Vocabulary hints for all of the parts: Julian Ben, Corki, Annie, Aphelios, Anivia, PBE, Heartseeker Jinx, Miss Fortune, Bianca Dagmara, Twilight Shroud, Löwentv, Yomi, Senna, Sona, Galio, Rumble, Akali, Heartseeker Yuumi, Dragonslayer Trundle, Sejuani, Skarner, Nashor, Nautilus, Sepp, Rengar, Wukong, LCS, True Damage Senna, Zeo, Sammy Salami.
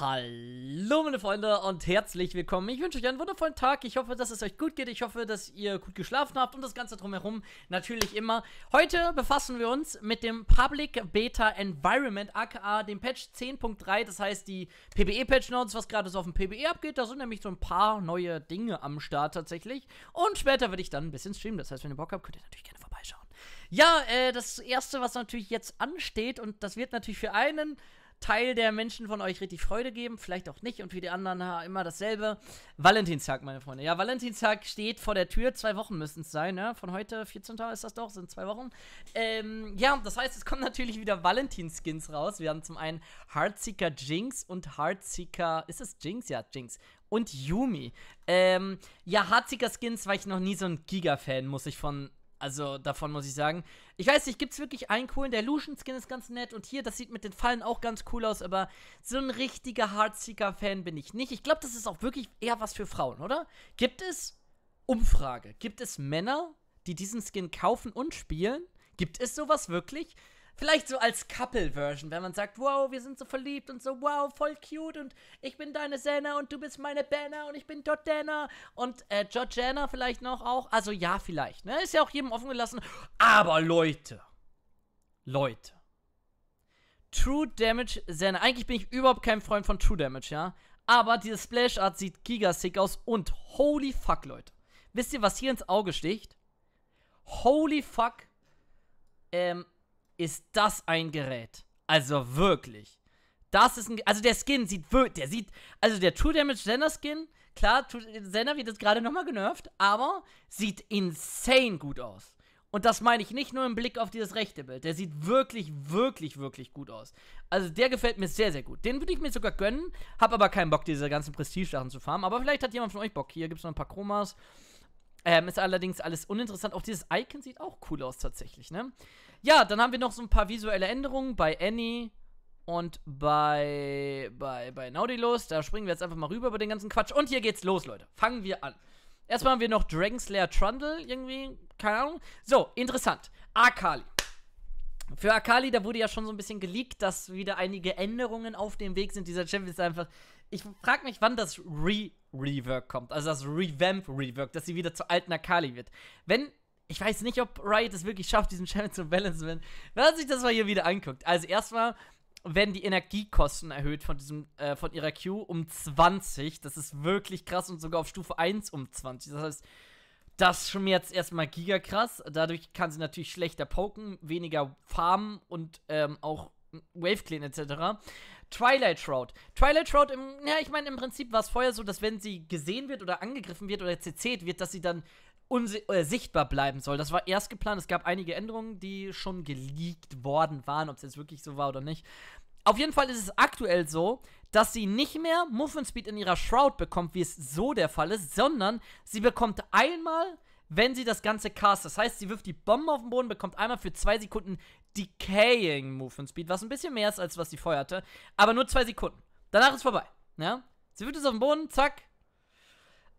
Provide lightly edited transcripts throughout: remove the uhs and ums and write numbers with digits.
Hallo meine Freunde und herzlich willkommen. Ich wünsche euch einen wundervollen Tag. Ich hoffe, dass es euch gut geht. Ich hoffe, dass ihr gut geschlafen habt und das Ganze drumherum natürlich immer. Heute befassen wir uns mit dem Public Beta Environment, aka dem Patch 10.3. Das heißt die PBE Patch Notes, was gerade so auf dem PBE abgeht. Da sind nämlich so ein paar neue Dinge am Start tatsächlich. Und später werde ich dann ein bisschen streamen. Das heißt, wenn ihr Bock habt, könnt ihr natürlich gerne vorbeischauen. Ja, das erste, was natürlich jetzt ansteht, und das wird natürlich für einen Teil der Menschen von euch richtig Freude geben, vielleicht auch nicht, und für die anderen immer dasselbe. Valentinstag, meine Freunde. Ja, Valentinstag steht vor der Tür. 2 Wochen müssen es sein, ne? Von heute, 14. ist das doch, sind 2 Wochen. Ja, das heißt, es kommen natürlich wieder Valentinskins raus. Wir haben zum einen Heartseeker Jinx und Heartseeker... Ist das Jinx? Ja, Jinx. Und Yuumi. Ja, Heartseeker Skins war ich noch nie so ein Giga-Fan, davon muss ich sagen. Ich weiß nicht, gibt's wirklich einen coolen? Der Lucian-Skin ist ganz nett. Und hier, das sieht mit den Fallen auch ganz cool aus. Aber so ein richtiger Heartseeker-Fan bin ich nicht. Ich glaube, das ist auch wirklich eher was für Frauen, oder? Gibt es Umfrage? Gibt es Männer, die diesen Skin kaufen und spielen? Gibt es sowas wirklich? Vielleicht so als Couple-Version, wenn man sagt, wow, wir sind so verliebt und so, wow, voll cute und ich bin deine Senna und du bist meine Banner und ich bin Dotdana und Georgiana vielleicht noch auch. Also ja, vielleicht, ne? Ist ja auch jedem offen gelassen. Aber Leute, True Damage Senna. Eigentlich bin ich überhaupt kein Freund von True Damage, ja? Aber diese Splash-Art sieht gigasick aus und holy fuck, Leute. Wisst ihr, was hier ins Auge sticht? Holy fuck, ist das ein Gerät? Also wirklich. Das ist ein... Also der Skin sieht wirklich... Also der True Damage Senna Skin... Klar, Senna wird jetzt gerade nochmal genervt, aber sieht insane gut aus. Und das meine ich nicht nur im Blick auf dieses rechte Bild. Der sieht wirklich, wirklich, wirklich gut aus. Also der gefällt mir sehr, sehr gut. Den würde ich mir sogar gönnen. Hab aber keinen Bock, diese ganzen Prestige-Sachen zu farmen. Aber vielleicht hat jemand von euch Bock. Hier gibt es noch ein paar Chromas. Ist allerdings alles uninteressant. Auch dieses Icon sieht auch cool aus tatsächlich, ne? Ja, dann haben wir noch so ein paar visuelle Änderungen bei Annie und bei Nautilus. Da springen wir jetzt einfach mal rüber über den ganzen Quatsch. Und hier geht's los, Leute. Fangen wir an. Erstmal haben wir noch Dragonslayer Trundle irgendwie. Keine Ahnung. So, interessant. Akali. Für Akali, da wurde ja schon so ein bisschen geleakt, dass wieder einige Änderungen auf dem Weg sind. Dieser Champion ist einfach... Ich frage mich, wann das Rework kommt. Also das Revamp-Rework, dass sie wieder zur alten Akali wird. Wenn... Ich weiß nicht, ob Riot es wirklich schafft, diesen Champion zu balancen. Wenn man sich das mal hier wieder anguckt. Also erstmal werden die Energiekosten erhöht von ihrer Q um 20. Das ist wirklich krass und sogar auf Stufe 1 um 20. Das heißt... Das schmerzt erstmal gigakrass. Dadurch kann sie natürlich schlechter poken, weniger farmen und auch Waveclean etc. Twilight Shroud. Twilight Shroud, ich meine, im Prinzip war es vorher so, dass wenn sie gesehen wird oder angegriffen wird oder CC'd wird, dass sie dann sichtbar bleiben soll. Das war erst geplant. Es gab einige Änderungen, die schon geleakt worden waren, ob es jetzt wirklich so war oder nicht. Auf jeden Fall ist es aktuell so, dass sie nicht mehr Movement Speed in ihrer Shroud bekommt, wie es so der Fall ist, sondern sie bekommt einmal, wenn sie das Ganze cast. Das heißt, sie wirft die Bomben auf den Boden, bekommt einmal für 2 Sekunden Decaying Movement Speed, was ein bisschen mehr ist, als was sie vorher hatte, aber nur 2 Sekunden. Danach ist vorbei, ja? Sie wirft es auf den Boden, zack.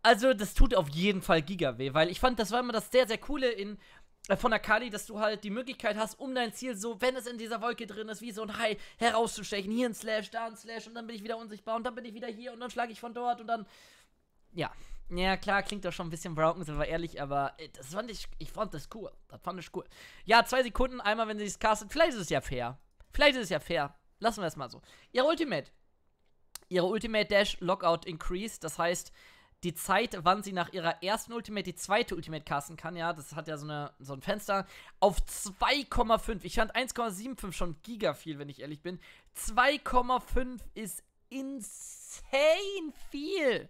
Also, das tut auf jeden Fall giga weh, weil ich fand, das war immer das sehr, sehr Coole von Akali, dass du halt die Möglichkeit hast, um dein Ziel so, wenn es in dieser Wolke drin ist, wie so ein Hai herauszustechen. Hier ein Slash, da ein Slash und dann bin ich wieder unsichtbar und dann bin ich wieder hier und dann schlage ich von dort und dann... Ja. Ja, klar, klingt doch schon ein bisschen broken, sind wir ehrlich, aber das fand ich fand das cool. Das fand ich cool. Ja, 2 Sekunden, einmal, wenn sie es castet. Vielleicht ist es ja fair. Lassen wir es mal so. Ihre Ultimate Dash Lockout Increase, das heißt... Die Zeit, wann sie nach ihrer ersten Ultimate die zweite Ultimate casten kann, ja, das hat ja so ein Fenster, auf 2,5. Ich fand 1,75 schon giga viel, wenn ich ehrlich bin. 2,5 ist insane viel.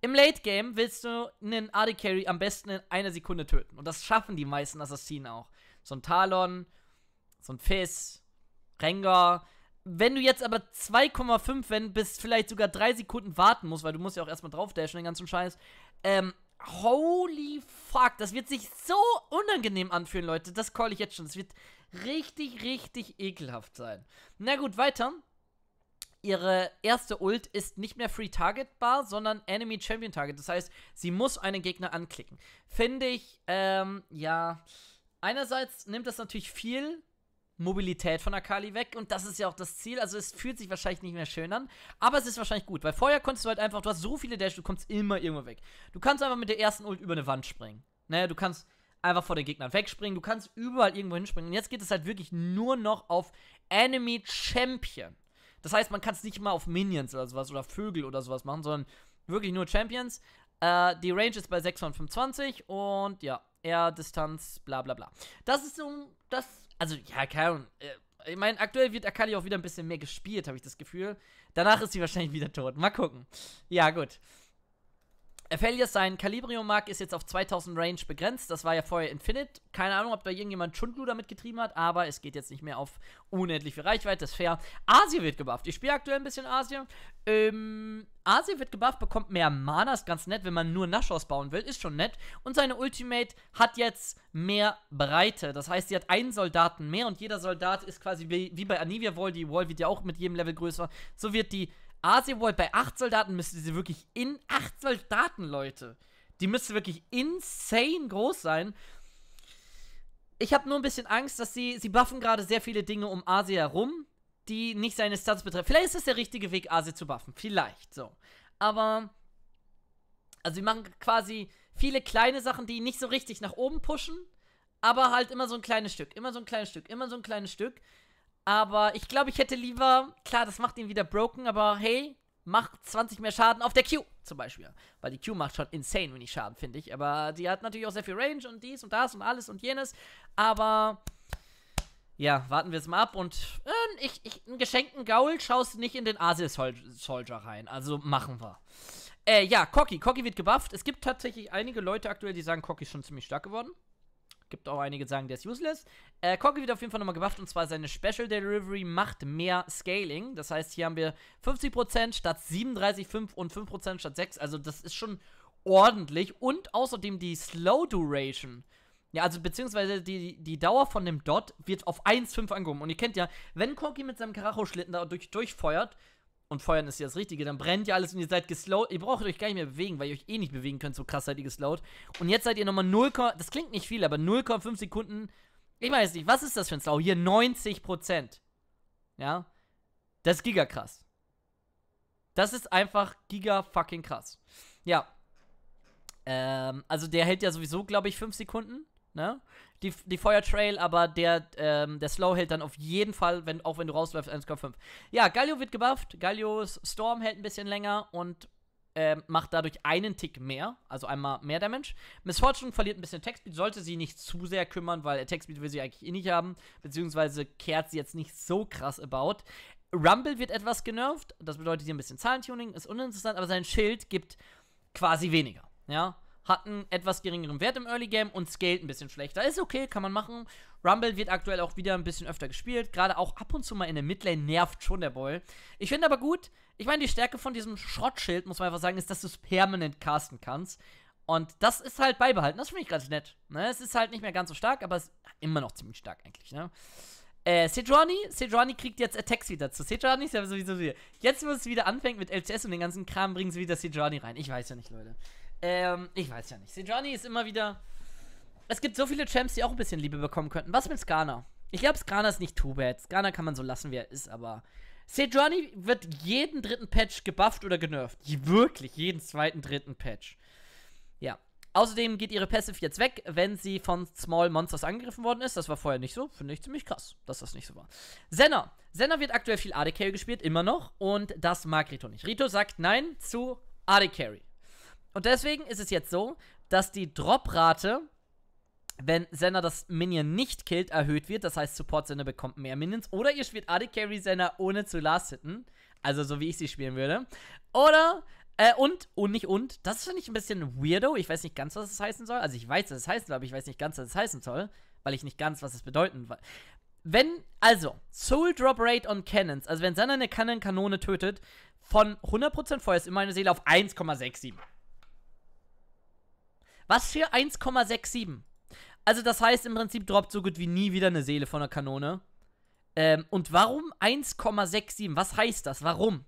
Im Late Game willst du einen AD-Carry am besten in 1 Sekunde töten. Und das schaffen die meisten Assassinen auch. So ein Talon, so ein Fizz, Rengar... Wenn du jetzt aber 2,5, bis vielleicht sogar 3 Sekunden warten musst, weil du musst ja auch erstmal drauf dashen, den ganzen Scheiß. Holy fuck, das wird sich so unangenehm anfühlen, Leute. Das call ich jetzt schon. Das wird richtig, richtig ekelhaft sein. Na gut, weiter. Ihre erste Ult ist nicht mehr free targetbar, sondern Enemy Champion Target. Das heißt, sie muss einen Gegner anklicken. Finde ich, ja, einerseits nimmt das natürlich viel Mobilität von Akali weg und das ist ja auch das Ziel, also es fühlt sich wahrscheinlich nicht mehr schön an, aber es ist wahrscheinlich gut, weil vorher konntest du halt einfach, du hast so viele Dash, du kommst immer irgendwo weg. Du kannst einfach mit der ersten Ult über eine Wand springen, ne, du kannst einfach vor den Gegnern wegspringen, du kannst überall irgendwo hinspringen und jetzt geht es halt wirklich nur noch auf Enemy Champion. Das heißt, man kann es nicht mal auf Minions oder sowas oder Vögel oder sowas machen, sondern wirklich nur Champions. Die Range ist bei 625 und ja, Air-Distanz, bla bla bla. Das ist so, das, also ja, keine Ahnung. Ich meine, aktuell wird Akali auch wieder ein bisschen mehr gespielt, habe ich das Gefühl. Danach ist sie wahrscheinlich wieder tot. Mal gucken. Ja, gut. Aphelios, sein Calibrium-Mark ist jetzt auf 2000 Range begrenzt. Das war ja vorher Infinite. Keine Ahnung, ob da irgendjemand Schundlu damit getrieben hat, aber es geht jetzt nicht mehr auf unendlich viel Reichweite. Das ist fair. Asien wird gebufft. Ich spiele aktuell ein bisschen Asien. Asien wird gebufft, bekommt mehr Mana. Ist ganz nett, wenn man nur Nashors bauen will. Ist schon nett. Und seine Ultimate hat jetzt mehr Breite. Das heißt, sie hat einen Soldaten mehr und jeder Soldat ist quasi wie bei Anivia Wall. Die Wall wird ja auch mit jedem Level größer. So wird die Asia-Wall bei 8 Soldaten müsste sie wirklich in 8 Soldaten, Leute. Die müsste wirklich insane groß sein. Ich habe nur ein bisschen Angst, dass sie buffen gerade sehr viele Dinge um Asia herum, die nicht seine Stats betreffen. Vielleicht ist das der richtige Weg, Asia zu buffen. Vielleicht, so. Aber, also sie machen quasi viele kleine Sachen, die nicht so richtig nach oben pushen, aber halt immer so ein kleines Stück, immer so ein kleines Stück, immer so ein kleines Stück. Aber ich glaube, ich hätte lieber, klar, das macht ihn wieder broken, aber hey, macht 20 mehr Schaden auf der Q zum Beispiel. Weil die Q macht schon insane wenig Schaden, finde ich. Aber die hat natürlich auch sehr viel Range und dies und das und alles und jenes. Aber ja, warten wir es mal ab und einen geschenkten Gaul schaust du nicht in den Asia-Soldier rein. Also machen wir. Ja, Corki. Corki wird gebufft. Es gibt tatsächlich einige Leute aktuell, die sagen, Corki ist schon ziemlich stark geworden. Gibt auch einige, die sagen, der ist useless. Corki wird auf jeden Fall nochmal gebufft und zwar seine Special Delivery macht mehr Scaling. Das heißt, hier haben wir 50% statt 37,5 und 5% statt 6. Also das ist schon ordentlich. Und außerdem die Slow Duration. Ja, also beziehungsweise die Dauer von dem Dot wird auf 1,5 angehoben. Und ihr kennt ja, wenn Corki mit seinem Karacho-Schlitten da durchfeuert, und feuern ist ja das Richtige, dann brennt ja alles und ihr seid geslowt. Ihr braucht euch gar nicht mehr bewegen, weil ihr euch eh nicht bewegen könnt, so krass seid ihr geslowt. Und jetzt seid ihr nochmal 0, das klingt nicht viel, aber 0,5 Sekunden. Ich weiß nicht, was ist das für ein Slow? Hier 90%. Ja? Das ist giga krass. Das ist einfach giga fucking krass. Ja. Also der hält ja sowieso, glaube ich, 5 Sekunden. Ne? Die Feuertrail, aber der Slow hält dann auf jeden Fall, auch wenn du rausläufst, 1,5. Ja, Galio wird gebufft. Galios Storm hält ein bisschen länger und macht dadurch einen Tick mehr, also einmal mehr Damage. Miss Fortune verliert ein bisschen Attack-Speed, sollte sie nicht zu sehr kümmern, weil Attack-Speed will sie eigentlich eh nicht haben, beziehungsweise kehrt sie jetzt nicht so krass about. Rumble wird etwas genervt, das bedeutet hier ein bisschen Zahlentuning, ist uninteressant, aber sein Schild gibt quasi weniger, ja. Hat einen etwas geringeren Wert im Early Game und scaled ein bisschen schlechter. Ist okay, kann man machen. Rumble wird aktuell auch wieder ein bisschen öfter gespielt. Gerade auch ab und zu mal in der Midlane nervt schon der Boy. Ich finde aber gut, ich meine, die Stärke von diesem Schrottschild, muss man einfach sagen, ist, dass du es permanent casten kannst. Und das ist halt beibehalten. Das finde ich ganz nett. Ne? Es ist halt nicht mehr ganz so stark, aber es ist immer noch ziemlich stark eigentlich. Ne? Sejuani kriegt jetzt Attacks wieder zu. Sejuani ist ja sowieso wieder. Jetzt, wo es wieder anfängt mit LCS und den ganzen Kram, bringen sie wieder Sejuani rein. Ich weiß ja nicht, Leute. Ich weiß ja nicht. Sejuani ist immer wieder... Es gibt so viele Champs, die auch ein bisschen Liebe bekommen könnten. Was mit Skarner? Ich glaube, Skarner ist nicht too bad. Skarner kann man so lassen, wie er ist, aber... Sejuani wird jeden dritten Patch gebufft oder genervt. Wirklich, jeden zweiten, dritten Patch. Ja. Außerdem geht ihre Passive jetzt weg, wenn sie von Small Monsters angegriffen worden ist. Das war vorher nicht so. Finde ich ziemlich krass, dass das nicht so war. Senna. Senna wird aktuell viel AD Carry gespielt, immer noch. Und das mag Rito nicht. Rito sagt Nein zu AD Carry. Und deswegen ist es jetzt so, dass die Drop-Rate, wenn Senna das Minion nicht killt, erhöht wird. Das heißt, Support-Senna bekommt mehr Minions. Oder ihr spielt AD-Carry-Senna ohne zu last-hitten. Also so wie ich sie spielen würde. Oder, das finde ich ein bisschen weirdo. Ich weiß nicht ganz, was es heißen soll. Also ich weiß, was es heißen soll, aber ich weiß nicht ganz, was es heißen soll. Weil ich nicht ganz, was es bedeuten soll. Soul Drop Rate on Cannons. Also wenn Senna eine Kanone tötet, von 100% Feuer ist immer eine Seele auf 1,67. Was für 1,67? Also das heißt im Prinzip droppt so gut wie nie wieder eine Seele von der Kanone. Und warum 1,67? Was heißt das? Warum?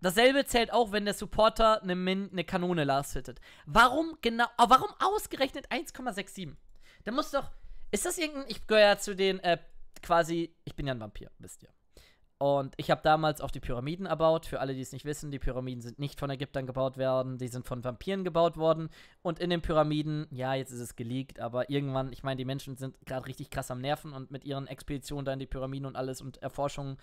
Dasselbe zählt auch, wenn der Supporter eine Kanone last-hittet. Warum genau? Warum ausgerechnet 1,67? Da muss doch... Ist das irgendein... Ich gehöre ja zu den quasi, ich bin ja ein Vampir, wisst ihr. Und ich habe damals auch die Pyramiden erbaut. Für alle, die es nicht wissen, die Pyramiden sind nicht von Ägyptern gebaut worden, die sind von Vampiren gebaut worden. Und in den Pyramiden, ja, jetzt ist es geleakt, aber irgendwann, ich meine, die Menschen sind gerade richtig krass am Nerven und mit ihren Expeditionen da in die Pyramiden und alles und Erforschungen,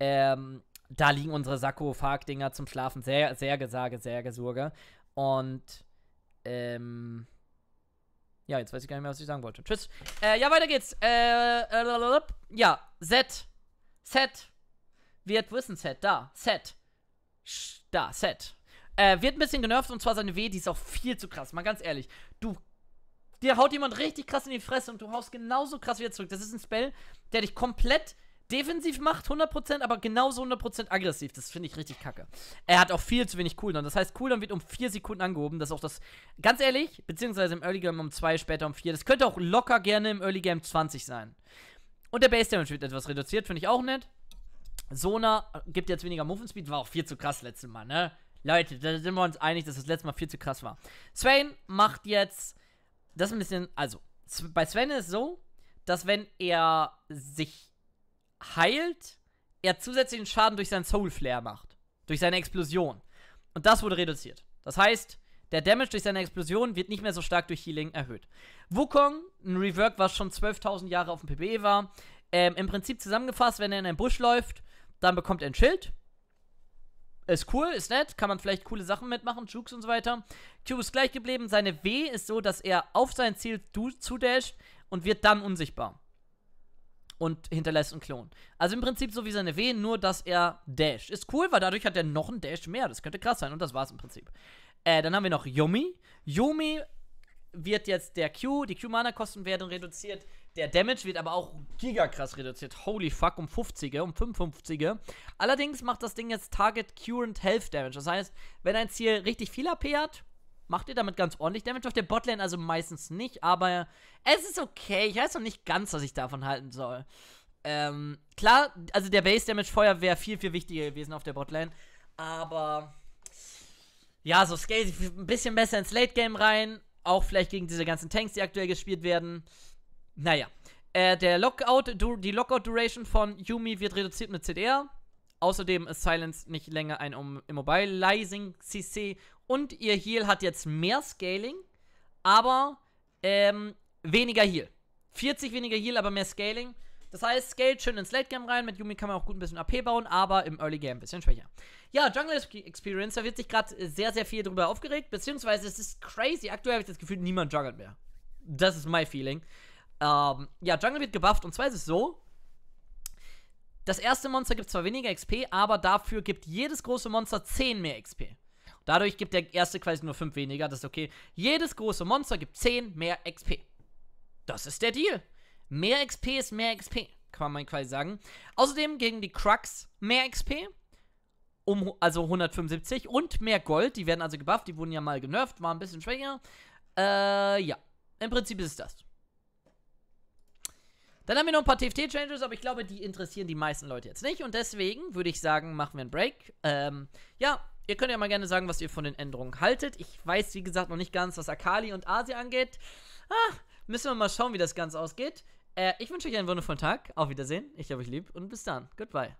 da liegen unsere Sarkophag-Dinger zum Schlafen. Sehr, sehr Gesage, sehr Gesurge. Und, ja, jetzt weiß ich gar nicht mehr, was ich sagen wollte. Tschüss. Ja, weiter geht's. Ja, Set. Wird Wissen-Set, da, Set. Da, Set. Wird ein bisschen genervt, und zwar seine W, die ist auch viel zu krass, mal ganz ehrlich. Dir haut jemand richtig krass in die Fresse und du haust genauso krass wieder zurück. Das ist ein Spell, der dich komplett defensiv macht, 100%, aber genauso 100% aggressiv. Das finde ich richtig kacke. Er hat auch viel zu wenig Cooldown. Das heißt, Cooldown wird um 4 Sekunden angehoben. Das ist auch das, ganz ehrlich, beziehungsweise im Early Game um 2, später um 4. Das könnte auch locker gerne im Early Game 20 sein. Und der Base Damage wird etwas reduziert, finde ich auch nett. Sona gibt jetzt weniger Movement Speed, war auch viel zu krass letztes Mal, ne? Leute, da sind wir uns einig, dass das letzte Mal viel zu krass war. Swain macht jetzt, das ist ein bisschen, also, bei Swain ist es so, dass wenn er sich heilt, er zusätzlichen Schaden durch seinen Soul Flare macht. Durch seine Explosion. Und das wurde reduziert. Das heißt, der Damage durch seine Explosion wird nicht mehr so stark durch Healing erhöht. Wukong, ein Rework, was schon 12.000 Jahre auf dem PBE war, im Prinzip zusammengefasst, wenn er in einen Busch läuft, dann bekommt er ein Schild. Ist cool, ist nett, kann man vielleicht coole Sachen mitmachen, Jukes und so weiter. Q ist gleich geblieben, seine W ist so, dass er auf sein Ziel zudasht und wird dann unsichtbar. Und hinterlässt einen Klon. Also im Prinzip so wie seine W, nur dass er dasht. Ist cool, weil dadurch hat er noch einen Dash mehr, das könnte krass sein und das war's im Prinzip. Dann haben wir noch Yomi. Yomi wird jetzt der Q, die Q-Mana-Kosten werden reduziert. Der Damage wird aber auch gigakrass reduziert. Holy fuck, um 50er, um 55er. Allerdings macht das Ding jetzt Target Current Health Damage. Das heißt, wenn ein Ziel richtig viel AP hat, macht ihr damit ganz ordentlich Damage. Auf der Botlane also meistens nicht, aber es ist okay. Ich weiß noch nicht ganz, was ich davon halten soll. Klar, also der Base Damage Feuer wäre viel, viel wichtiger gewesen auf der Botlane. Aber ja, so scale sich ein bisschen besser ins Late Game rein. Auch vielleicht gegen diese ganzen Tanks, die aktuell gespielt werden. Naja, die Lockout-Duration von Yuumi wird reduziert mit CDR. Außerdem ist Silence nicht länger ein Immobilizing CC. Und ihr Heal hat jetzt mehr Scaling, aber weniger Heal. 40 weniger Heal, aber mehr Scaling. Das heißt, scale schön ins Late Game rein. Mit Yuumi kann man auch gut ein bisschen AP bauen, aber im Early Game ein bisschen schwächer. Ja, Jungle Experience, da wird sich gerade sehr, sehr viel drüber aufgeregt. Beziehungsweise, es ist crazy. Aktuell habe ich das Gefühl, niemand jungelt mehr. Das ist mein Feeling. Ja, Jungle wird gebufft und zwar ist es so, das erste Monster gibt zwar weniger XP, aber dafür gibt jedes große Monster 10 mehr XP. Dadurch gibt der erste quasi nur 5 weniger, das ist okay. Jedes große Monster gibt 10 mehr XP. Das ist der Deal. Mehr XP ist mehr XP, kann man quasi sagen. Außerdem gegen die Crux mehr XP, also 175 und mehr Gold, die werden also gebufft, die wurden ja mal genervt, war ein bisschen schwächer. Ja, im Prinzip ist es das. Dann haben wir noch ein paar TFT-Changes, aber ich glaube, die interessieren die meisten Leute jetzt nicht. Und deswegen würde ich sagen, machen wir einen Break. Ja, ihr könnt ja mal gerne sagen, was ihr von den Änderungen haltet. Ich weiß, wie gesagt, noch nicht ganz, was Akali und Asi angeht. Müssen wir mal schauen, wie das Ganze ausgeht. Ich wünsche euch einen wundervollen Tag. Auf Wiedersehen. Ich habe euch lieb und bis dann. Goodbye.